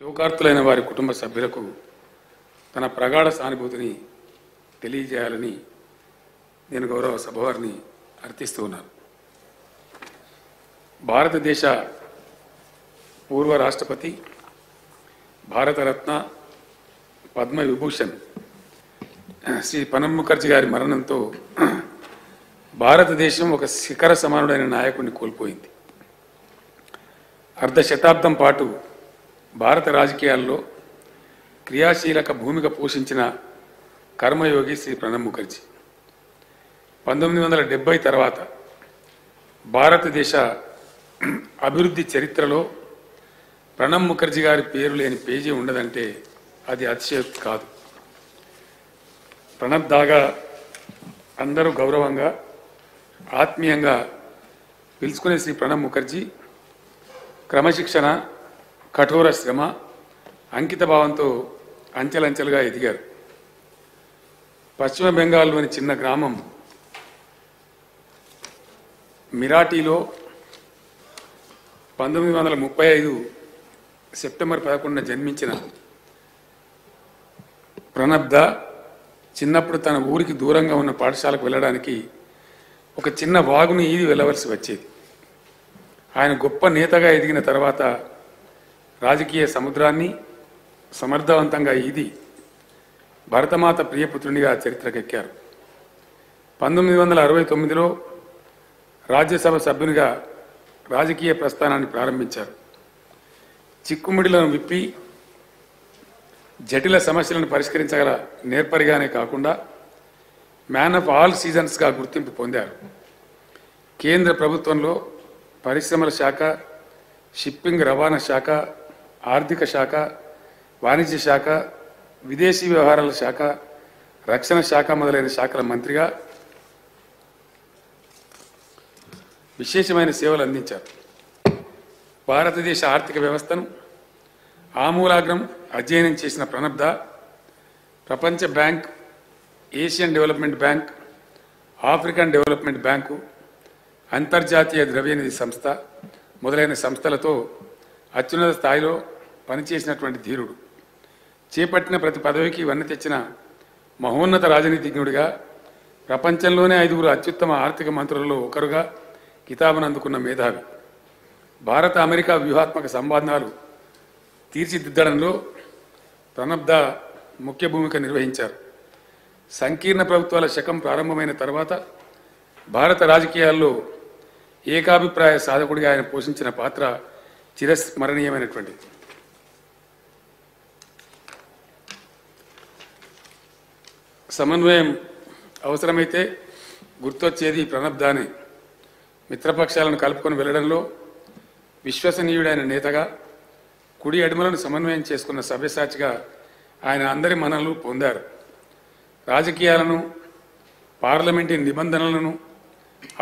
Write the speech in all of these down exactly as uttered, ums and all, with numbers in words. శోకార్తులైన వారి కుటుంబ సభ్యులకు తన ప్రగాఢ సానుభూతిని తెలియజేయాలని నేను గౌరవ సభవారిని అర్థిస్తూ ఉన్నాను. భారతదేశ పూర్వ రాష్ట్రపతి భారతరత్న పద్మవిభూషణ్ శ్రీ ప్రణబ్ ముఖర్జీ గారి మరణంతో భారతదేశం ఒక శిఖర సమానుడైన నాయకుడిని కోల్పోయింది. అర్ధ శతాబ్దం పాటు భారత రాజకీయాల్లో క్రియాశీలక భూమిక పోషించిన కర్మయోగి శ్రీ ప్రణబ్ ముఖర్జీ. పంతొమ్మిది వందల డెబ్బై తర్వాత భారతదేశ అభివృద్ధి చరిత్రలో ప్రణబ్ ముఖర్జీ గారి పేరు లేని పేజీ ఉండదంటే అది అతిశయోక్తి కాదు. ప్రణబ్ దాగా అందరూ గౌరవంగా ఆత్మీయంగా పిలుచుకునే శ్రీ ప్రణబ్ ముఖర్జీ క్రమశిక్షణ, కఠోర శ్రమ, అంకిత భావంతో అంచెలంచెలుగా ఎదిగారు. పశ్చిమ బెంగాల్లోని చిన్న గ్రామం మిరాటీలో పంతొమ్మిది వందల ముప్పై ఐదు సెప్టెంబర్ పదకొండున జన్మించిన ప్రణబ్ దా చిన్నప్పుడు తన ఊరికి దూరంగా ఉన్న పాఠశాలకు వెళ్ళడానికి ఒక చిన్న వాగుని ఈది వెళ్ళవలసి వచ్చేది. ఆయన గొప్ప నేతగా ఎదిగిన తర్వాత రాజకీయ సముద్రాన్ని సమర్థవంతంగా ఈది భరతమాత ప్రియపుత్రునిగా చరిత్రకెక్కారు. పంతొమ్మిది వందల అరవై తొమ్మిదిలో రాజ్యసభ సభ్యునిగా రాజకీయ ప్రస్థానాన్ని ప్రారంభించారు. చిక్కుముడిలను విప్పి జటిల సమస్యలను పరిష్కరించగల నేర్పరిగానే కాకుండా మ్యాన్ ఆఫ్ ఆల్ సీజన్స్గా గుర్తింపు పొందారు. కేంద్ర ప్రభుత్వంలో పరిశ్రమల శాఖ, షిప్పింగ్ రవాణా శాఖ, ఆర్థిక శాఖ, వాణిజ్య శాఖ, విదేశీ వ్యవహారాల శాఖ, రక్షణ శాఖ మొదలైన శాఖల మంత్రిగా విశేషమైన సేవలు అందించారు. భారతదేశ ఆర్థిక వ్యవస్థను ఆమూలాగ్రం అధ్యయనం చేసిన ప్రణబ్ దా ప్రపంచ bank, Asian development bank, African development bank, అంతర్జాతీయ ద్రవ్యనిధి సంస్థ మొదలైన సంస్థలతో అత్యున్నత స్థాయిలో పనిచేసినటువంటి ధీరుడు. చేపట్టిన ప్రతి పదవికి వన్నె తెచ్చిన మహోన్నత రాజనీతిజ్ఞుడిగా, ప్రపంచంలోనే ఐదుగురు అత్యుత్తమ ఆర్థిక మంత్రులలో ఒకరుగా కితాబును అందుకున్న మేధావి. భారత అమెరికా వ్యూహాత్మక సంబంధాలు తీర్చిదిద్దడంలో ప్రణబ్ దా ముఖ్య భూమిక నిర్వహించారు. సంకీర్ణ ప్రభుత్వాల శకం ప్రారంభమైన తర్వాత భారత రాజకీయాల్లో ఏకాభిప్రాయ సాధకుడిగా ఆయన పోషించిన పాత్ర చిరస్మరణీయమైనటువంటిది. సమన్వయం అవసరమైతే గుర్తొచ్చేది ప్రణబ్ దానే. మిత్రపక్షాలను కలుపుకొని వెళ్ళడంలో విశ్వసనీయుడైన నేతగా, కుడి ఎడమలను సమన్వయం చేసుకున్న సభ్యసాచిగా ఆయన అందరి మన్ననలు పొందారు. రాజకీయాలను, పార్లమెంటు నిబంధనలను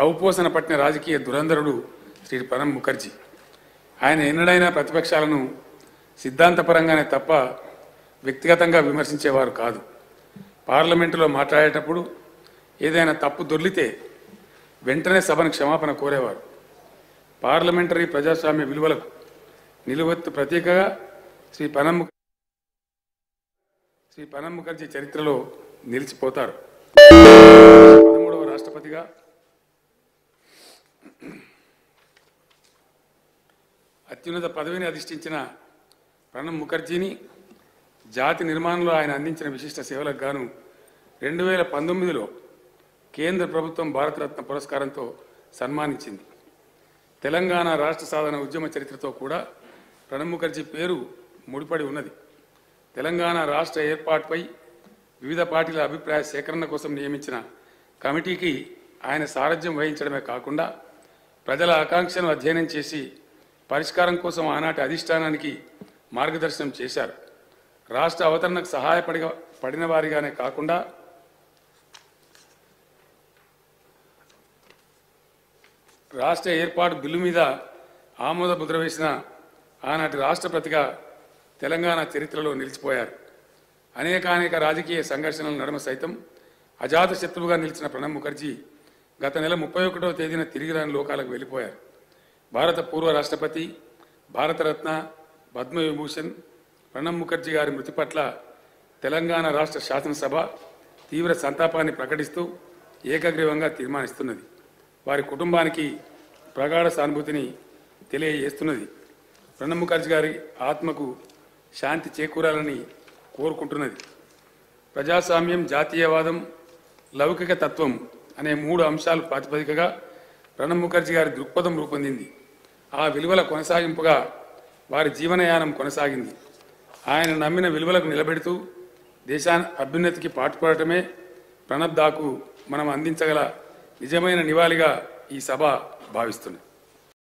ఔపోసన పట్టిన రాజకీయ దురంధరుడు శ్రీ ప్రణబ్ ముఖర్జీ. ఆయన ఎన్నడైనా ప్రతిపక్షాలను సిద్ధాంతపరంగానే తప్ప వ్యక్తిగతంగా విమర్శించేవారు కాదు. పార్లమెంటులో మాట్లాడేటప్పుడు ఏదైనా తప్పు దొర్లితే వెంటనే సభను క్షమాపణ కోరేవారు. పార్లమెంటరీ ప్రజాస్వామ్య విలువలకు నిలువెత్తు ప్రతీకగా శ్రీ ప్రణబ్ శ్రీ ప్రణబ్ ముఖర్జీ చరిత్రలో నిలిచిపోతారు. పదమూడవ రాష్ట్రపతిగా అత్యున్నత పదవిని అధిష్ఠించిన ప్రణబ్ ముఖర్జీని జాతి నిర్మాణంలో ఆయన అందించిన విశిష్ట సేవలకు గాను రెండు వేల పంతొమ్మిదిలో కేంద్ర ప్రభుత్వం భారతరత్న పురస్కారంతో సన్మానించింది. తెలంగాణ రాష్ట్ర సాధన ఉద్యమ చరిత్రతో కూడా ప్రణబ్ ముఖర్జీ పేరు ముడిపడి ఉన్నది. తెలంగాణ రాష్ట్ర ఏర్పాటుపై వివిధ పార్టీల అభిప్రాయ సేకరణ కోసం నియమించిన కమిటీకి ఆయన సారథ్యం వహించడమే కాకుండా ప్రజల ఆకాంక్షను అధ్యయనం చేసి పరిష్కారం కోసం ఆనాటి అధిష్టానానికి మార్గదర్శనం చేశారు. రాష్ట్ర అవతరణకు సహాయపడి పడిన వారిగానే కాకుండా రాష్ట్ర ఏర్పాటు బిల్లు మీద ఆమోద ముద్ర వేసిన ఆనాటి రాష్ట్రపతిగా తెలంగాణ చరిత్రలో నిలిచిపోయారు. అనేకానేక రాజకీయ సంఘర్షణల నడుమ సైతం అజాత శత్రువుగా నిలిచిన ప్రణబ్ ముఖర్జీ గత నెల ముప్పై ఒకటవ తేదీన తిరిగి రాని లోకాలకు వెళ్ళిపోయారు. భారత పూర్వ రాష్ట్రపతి, భారతరత్న, పద్మవిభూషణ్, ప్రణబ్ ముఖర్జీ గారి మృతి పట్ల తెలంగాణ రాష్ట్ర శాసనసభ తీవ్ర సంతాపాన్ని ప్రకటిస్తూ ఏకగ్రీవంగా తీర్మానిస్తున్నది. వారి కుటుంబానికి ప్రగాఢ సానుభూతిని తెలియజేస్తున్నది. ప్రణబ్ ముఖర్జీ గారి ఆత్మకు శాంతి చేకూరాలని కోరుకుంటున్నది. ప్రజాస్వామ్యం, జాతీయవాదం, లౌకిక తత్వం అనే మూడు అంశాలు ప్రాతిపదికగా ప్రణబ్ ముఖర్జీ గారి దృక్పథం రూపొందింది. ఆ విలువల కొనసాగింపుగా వారి జీవనయానం కొనసాగింది. ఆయన నమ్మిన విలువలకు నిలబెడుతూ దేశాన్ని అభ్యున్నతికి పాటుపడటమే ప్రణబ్ దాకు మనం అందించగల నిజమైన నివాళిగా ఈ సభ భావిస్తుంది.